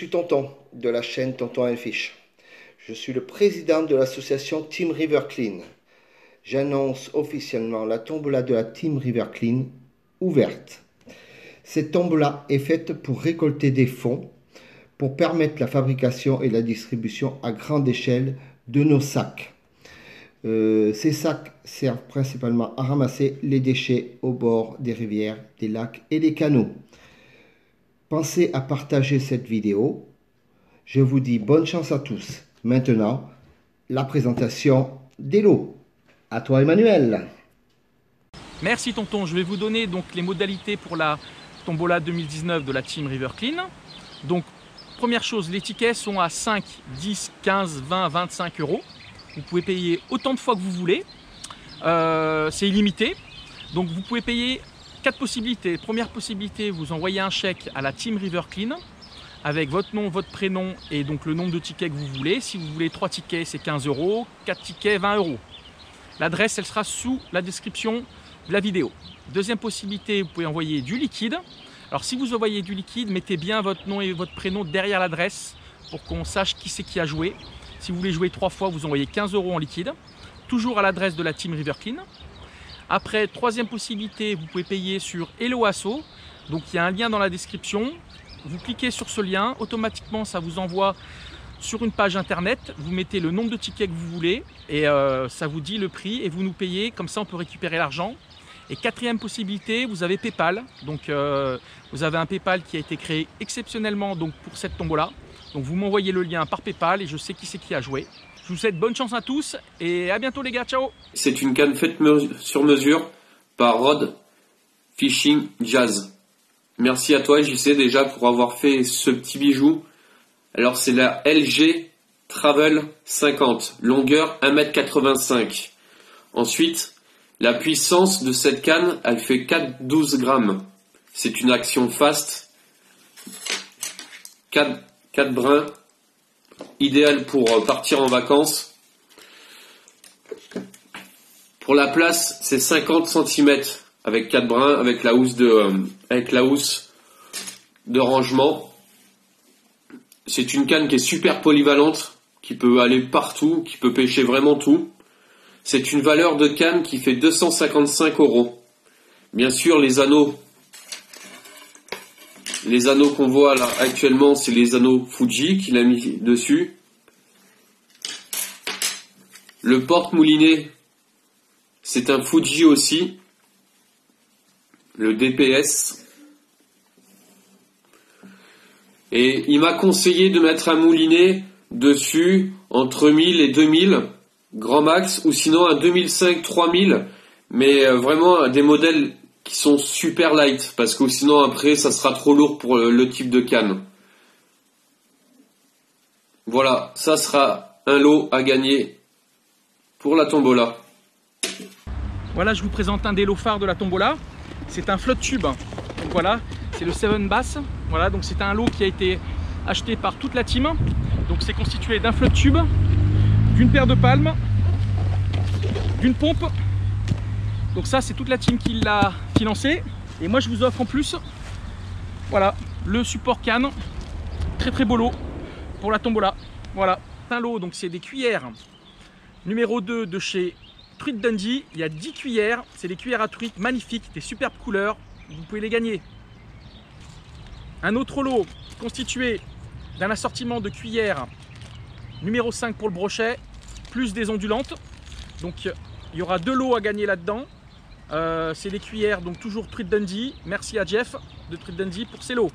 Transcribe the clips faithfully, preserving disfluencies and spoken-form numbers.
suis Tonton de la chaîne Tonton Infiche. Je suis le président de l'association Team River Clean. J'annonce officiellement la tombola de la Team River Clean ouverte. Cette tombola est faite pour récolter des fonds pour permettre la fabrication et la distribution à grande échelle de nos sacs. Euh, ces sacs servent principalement à ramasser les déchets au bord des rivières, des lacs et des canaux. Pensez à partager cette vidéo. Je vous dis bonne chance à tous. Maintenant, la présentation des lots. À toi Emmanuel. Merci Tonton. Je vais vous donner donc les modalités pour la tombola deux mille dix-neuf de la Team River Clean. Donc première chose, les tickets sont à cinq, dix, quinze, vingt, vingt-cinq euros. Vous pouvez payer autant de fois que vous voulez, euh, c'est illimité. Donc vous pouvez payer quatre possibilités. Première possibilité, vous envoyez un chèque à la Team River Clean avec votre nom, votre prénom et donc le nombre de tickets que vous voulez. Si vous voulez trois tickets, c'est quinze euros, quatre tickets, vingt euros. L'adresse, elle sera sous la description de la vidéo. Deuxième possibilité, vous pouvez envoyer du liquide. Alors si vous envoyez du liquide, mettez bien votre nom et votre prénom derrière l'adresse pour qu'on sache qui c'est qui a joué. Si vous voulez jouer trois fois, vous envoyez quinze euros en liquide, toujours à l'adresse de la Team River Clean. Après, troisième possibilité, vous pouvez payer sur Hello Asso. Donc il y a un lien dans la description. Vous cliquez sur ce lien, automatiquement ça vous envoie sur une page internet. Vous mettez le nombre de tickets que vous voulez et euh, ça vous dit le prix et vous nous payez. Comme ça, on peut récupérer l'argent. Et quatrième possibilité, vous avez PayPal. Donc euh, vous avez un PayPal qui a été créé exceptionnellement donc, pour cette tombola. Donc vous m'envoyez le lien par PayPal et je sais qui c'est qui a joué. Je vous souhaite bonne chance à tous et à bientôt les gars, ciao. C'est une canne faite sur mesure par Rod Fishing Jazz. Merci à toi J C déjà pour avoir fait ce petit bijou. Alors c'est la L G Travel cinquante, longueur un mètre quatre-vingt-cinq. Ensuite, la puissance de cette canne, elle fait quatre virgule douze grammes. C'est une action fast. quatre quatre brins, idéal pour partir en vacances. Pour la place, c'est cinquante centimètres avec quatre brins, avec la housse de, euh, avec la housse de rangement. C'est une canne qui est super polyvalente, qui peut aller partout, qui peut pêcher vraiment tout. C'est une valeur de canne qui fait deux cent cinquante-cinq euros. Bien sûr, les anneaux. Les anneaux qu'on voit là actuellement, c'est les anneaux Fuji qu'il a mis dessus. Le porte-moulinet, c'est un Fuji aussi. Le D P S. Et il m'a conseillé de mettre un moulinet dessus entre mille et deux mille, grand max, ou sinon un deux mille cinq, trois mille. Mais vraiment des modèles qui sont super light, parce que sinon après ça sera trop lourd pour le type de canne. Voilà, ça sera un lot à gagner pour la tombola. Voilà, je vous présente un des lots phares de la tombola. C'est un flotte tube. Donc voilà, c'est le Seven Bass. Voilà, donc c'est un lot qui a été acheté par toute la team. Donc c'est constitué d'un flotte tube, d'une paire de palmes, d'une pompe. Donc ça, c'est toute la team qui l'a financé. Et moi, je vous offre en plus, voilà, le support canne. Très très beau lot pour la tombola. Voilà, un lot, donc c'est des cuillères numéro deux de chez Truite Dundee. Il y a dix cuillères, c'est des cuillères à truite magnifiques, des superbes couleurs. Vous pouvez les gagner. Un autre lot constitué d'un assortiment de cuillères numéro cinq pour le brochet, plus des ondulantes. Donc, il y aura deux lots à gagner là-dedans. Euh, c'est des cuillères, donc toujours Truite Dundee. Merci à Jeff de Truite Dundee pour ses lots.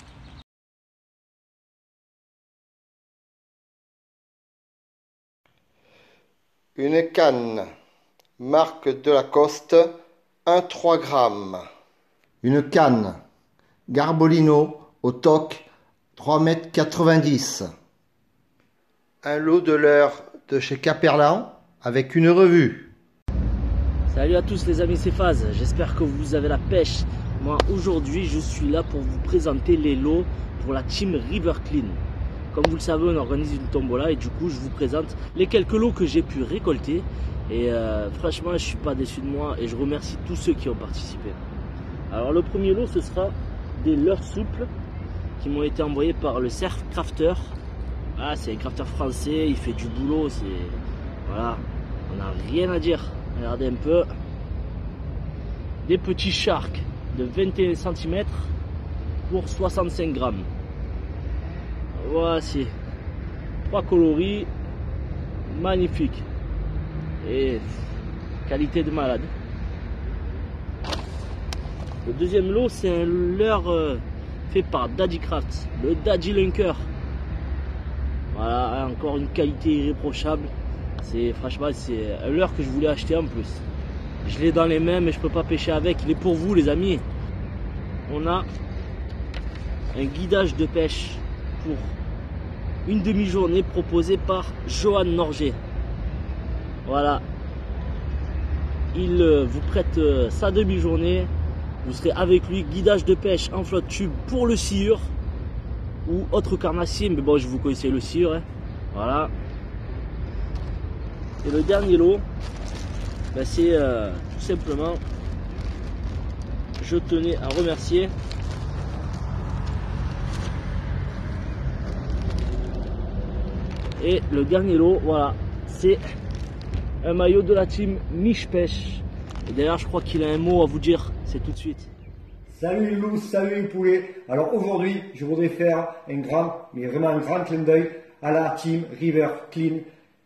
Une canne, marque de la Coste, un virgule trois grammes. Une canne, Garbolino, au toc, trois mètres quatre-vingt-dix. Un lot de leurre de chez Caperlan avec une revue. Salut à tous les amis, c'est Faz, j'espère que vous avez la pêche. Moi aujourd'hui je suis là pour vous présenter les lots pour la Team River Clean. Comme vous le savez, on organise une tombola et du coup je vous présente les quelques lots que j'ai pu récolter. Et euh, franchement je suis pas déçu de moi et je remercie tous ceux qui ont participé. Alors le premier lot, ce sera des leurres souples qui m'ont été envoyés par le Surf Crafter. Ah, c'est un crafter français, il fait du boulot, c'est... Voilà, on n'a rien à dire. Regardez un peu. Des petits sharks de vingt et un centimètres pour soixante-cinq grammes. Voici. Trois coloris. Magnifique. Et qualité de malade. Le deuxième lot, c'est un leurre fait par Daddy Craft, le Daddy Lunker. Voilà, encore une qualité irréprochable. C'est franchement, c'est un leurre que je voulais acheter en plus. Je l'ai dans les mains, mais je peux pas pêcher avec. Il est pour vous, les amis. On a un guidage de pêche pour une demi-journée proposé par Johan Norger. Voilà. Il vous prête sa demi-journée. Vous serez avec lui, guidage de pêche en flotte tube pour le sciure ou autre carnassier, mais bon, je vous connaissais le sciure, hein. Voilà. Et le dernier lot, ben c'est euh, tout simplement, je tenais à remercier et le dernier lot, voilà, c'est un maillot de la team Miche Pêche. Et d'ailleurs, je crois qu'il a un mot à vous dire, c'est tout de suite. Salut les loups, salut les poulets. Alors aujourd'hui, je voudrais faire un grand, mais vraiment un grand clin d'œil à la team River Clean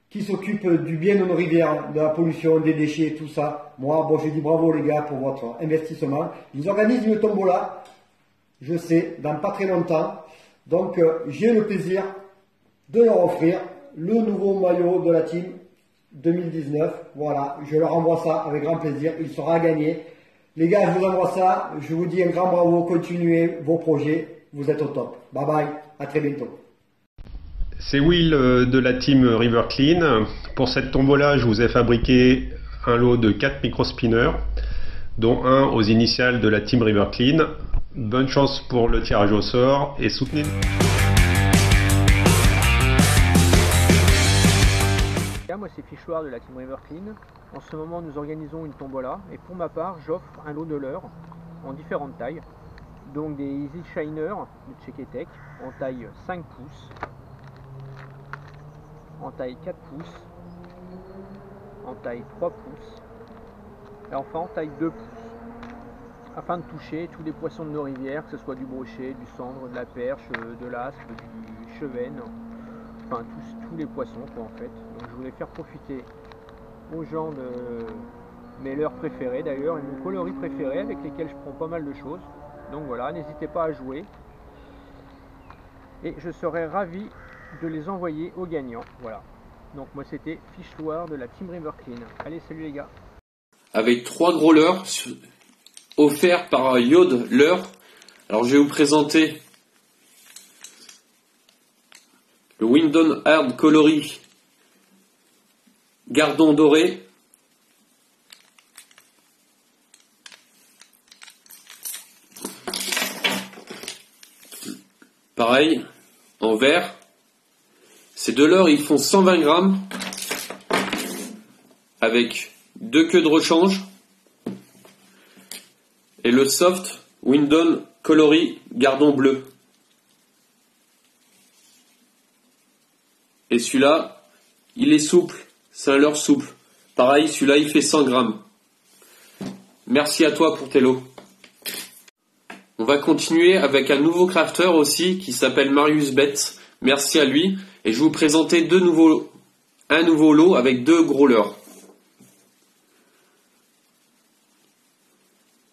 qui s'occupe du bien de nos rivières, de la pollution, des déchets, tout ça. Moi, bon, je dis bravo les gars pour votre investissement. Ils organisent une tombola, je sais, dans pas très longtemps. Donc, euh, j'ai le plaisir de leur offrir le nouveau maillot de la team deux mille dix-neuf, voilà, je leur envoie ça avec grand plaisir, il sera gagné. Les gars, je vous envoie ça, je vous dis un grand bravo, continuez vos projets, vous êtes au top. Bye bye, à très bientôt. C'est Will de la team River Clean. Pour cette tombola, je vous ai fabriqué un lot de quatre micro-spinners, dont un aux initiales de la team River Clean. Bonne chance pour le tirage au sort et soutenez. Moi c'est Fichoir de la team River Clean. En ce moment nous organisons une tombola et pour ma part j'offre un lot de leurre en différentes tailles, donc des Easy Shiner de Check Tech en taille cinq pouces, en taille quatre pouces, en taille trois pouces et enfin en taille deux pouces, afin de toucher tous les poissons de nos rivières, que ce soit du brochet, du cendre, de la perche, de l'aspe, du chevenne. Enfin, tous, tous les poissons quoi en fait. Donc, je voulais faire profiter aux gens de mes leurres préférées d'ailleurs et mes coloris préférés avec lesquels je prends pas mal de choses. Donc voilà, n'hésitez pas à jouer et je serai ravi de les envoyer aux gagnants. Voilà, donc moi c'était Fichoir de la team River Clean. Allez, salut les gars. Avec trois gros leurres offerts par Yod leurre. Alors je vais vous présenter le Windon Hard Colori Gardon Doré, pareil, en vert. Ces deux leurres, ils font cent vingt grammes, avec deux queues de rechange, et le Soft Windon Colori Gardon bleu. Et celui-là, il est souple, c'est un leurre souple. Pareil, celui-là, il fait cent grammes. Merci à toi pour tes lots. On va continuer avec un nouveau crafter aussi qui s'appelle Marius Bets. Merci à lui. Et je vais vous présenter deux nouveaux, un nouveau lot avec deux gros leurres.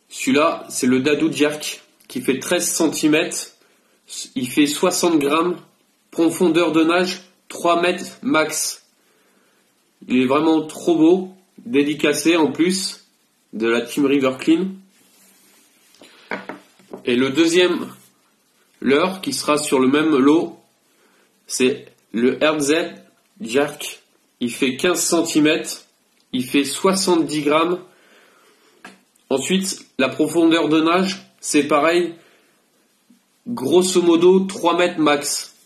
Celui-là, c'est le Dadou Djerk qui fait treize centimètres. Il fait soixante grammes. Profondeur de nage trois mètres max. Il est vraiment trop beau, dédicacé en plus de la team River Clean. Et le deuxième leurre qui sera sur le même lot, c'est le R Z Jack. Il fait quinze centimètres, il fait soixante-dix grammes. Ensuite, la profondeur de nage, c'est pareil, grosso modo trois mètres max.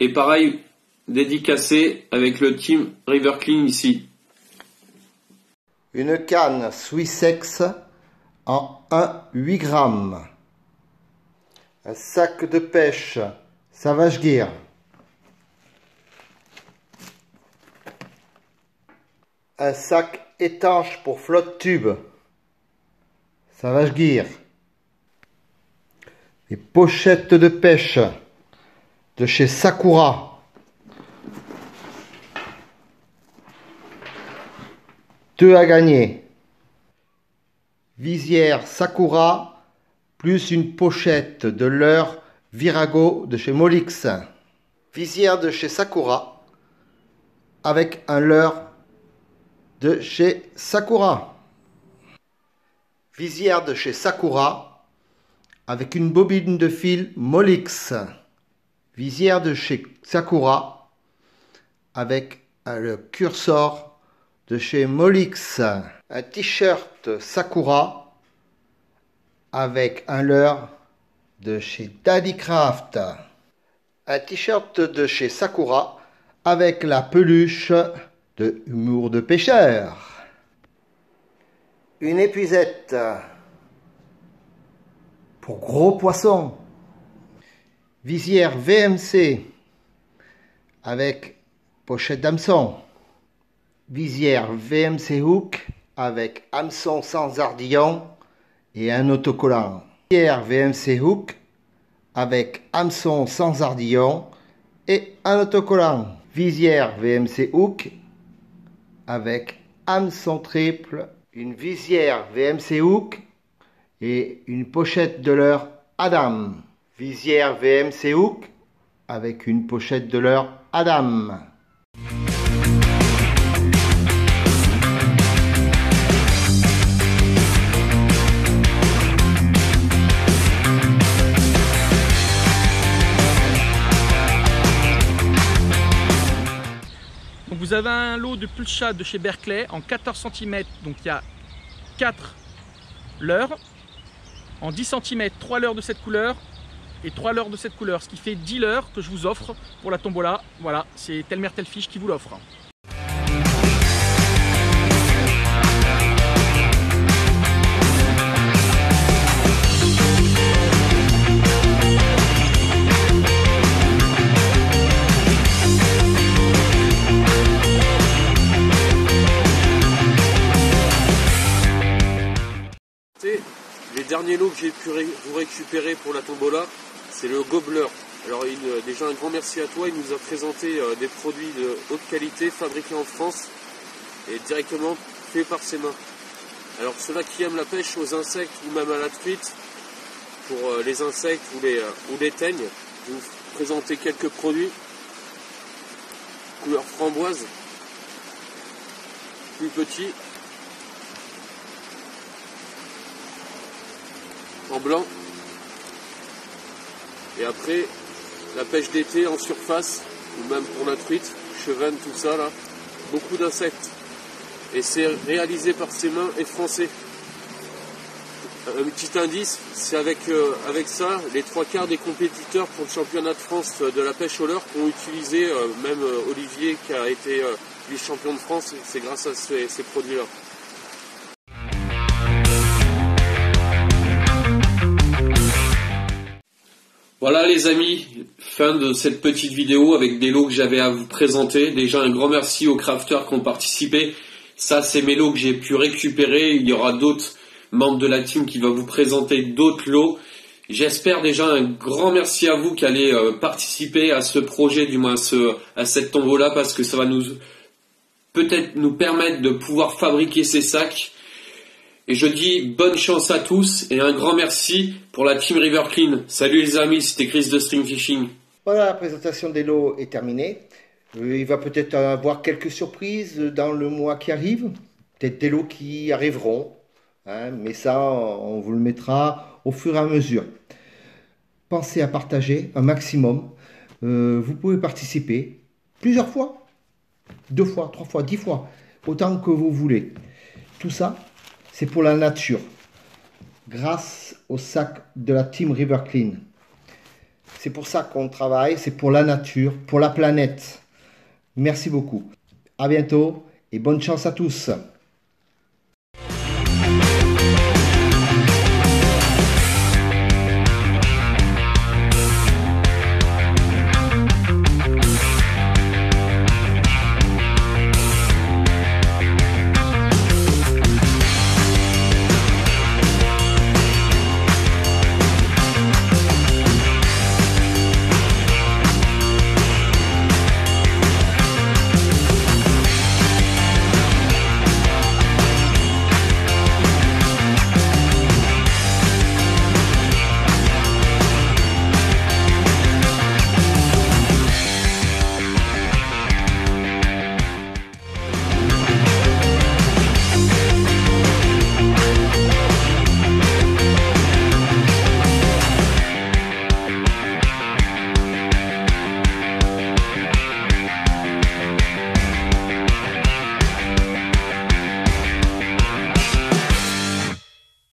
Et pareil, dédicacé avec le team River Clean ici. Une canne Swissex en un virgule huit grammes. Un sac de pêche Savage Gear. Un sac étanche pour flotte tube Savage Gear. Des pochettes de pêche de chez Sakura. Deux à gagner. Visière Sakura plus une pochette de leurre Virago de chez Molix. Visière de chez Sakura avec un leurre de chez Sakura. Visière de chez Sakura avec une bobine de fil Molix. Visière de chez Sakura avec le cursor de chez Molix. Un t-shirt Sakura avec un leurre de chez Daddy Craft. Un t-shirt de chez Sakura avec la peluche de humour de pêcheur. Une épuisette pour gros poissons. Visière V M C avec pochette d'hameçon. Visière V M C Hook avec hameçon sans ardillon et un autocollant. Visière V M C Hook avec hameçon sans ardillon et un autocollant. Visière V M C Hook avec hameçon triple, une visière V M C Hook et une pochette de leurre Adam. Visière V M C Hook avec une pochette de leurre Adam. Vous avez un lot de Pulchat de chez Berkeley en quatorze centimètres, donc il y a quatre leurres, en dix centimètres, trois leurres de cette couleur et trois leurres de cette couleur, ce qui fait dix leurres que je vous offre pour la tombola. Voilà, c'est telle mère telle fiche qui vous l'offre. Le dernier lot que j'ai pu vous récupérer pour la tombola, c'est le Gobler. Alors il, déjà un grand merci à toi, il nous a présenté euh, des produits de haute qualité fabriqués en France et directement faits par ses mains. Alors ceux-là qui aiment la pêche aux insectes ou même à la truite, pour euh, les insectes ou les, euh, ou les teignes, je vais vous présenter quelques produits. Couleur framboise, plus petit, en blanc, et après la pêche d'été en surface ou même pour la truite, chevenne, tout ça là, beaucoup d'insectes, et c'est réalisé par ses mains et français. Un petit indice, c'est avec, euh, avec ça les trois quarts des compétiteurs pour le championnat de France de la pêche au leurre ont utilisé, euh, même euh, Olivier qui a été euh, vice-champion de France, c'est grâce à ces, ces produits là. Voilà les amis, fin de cette petite vidéo avec des lots que j'avais à vous présenter. Déjà un grand merci aux crafters qui ont participé. Ça c'est mes lots que j'ai pu récupérer. Il y aura d'autres membres de la team qui vont vous présenter d'autres lots. J'espère déjà un grand merci à vous qui allez participer à ce projet, du moins à, ce, à cette tombola, parce que ça va nous peut-être nous permettre de pouvoir fabriquer ces sacs. Et je dis bonne chance à tous et un grand merci pour la Team River Clean. Salut les amis, c'était Chris de String Fishing. Voilà, la présentation des lots est terminée. Il va peut-être avoir quelques surprises dans le mois qui arrive. Peut-être des lots qui arriveront. Hein, mais ça, on vous le mettra au fur et à mesure. Pensez à partager un maximum. Euh, vous pouvez participer plusieurs fois. Deux fois, trois fois, dix fois. Autant que vous voulez. Tout ça, c'est pour la nature, grâce au sac de la Team River Clean. C'est pour ça qu'on travaille, c'est pour la nature, pour la planète. Merci beaucoup. À bientôt et bonne chance à tous.